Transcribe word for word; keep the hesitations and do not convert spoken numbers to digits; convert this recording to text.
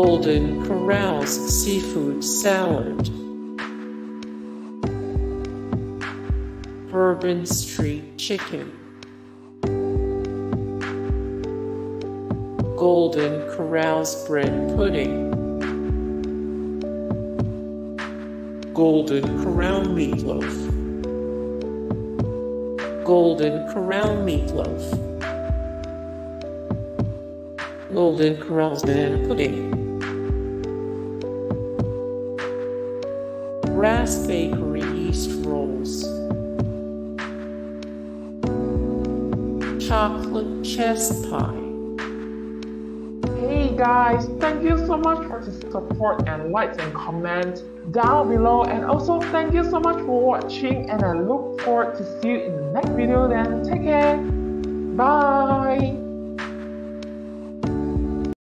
Golden Corral's seafood salad. Bourbon Street Chicken. Golden Corral's bread pudding. Golden Corral meatloaf. Golden Corral meatloaf. Golden Corral's banana pudding. Brass Bakery Yeast Rolls. Chocolate Chess Pie. Hey guys, thank you so much for the support and likes and comments down below, and also thank you so much for watching, and I look forward to see you in the next video. Then take care. Bye.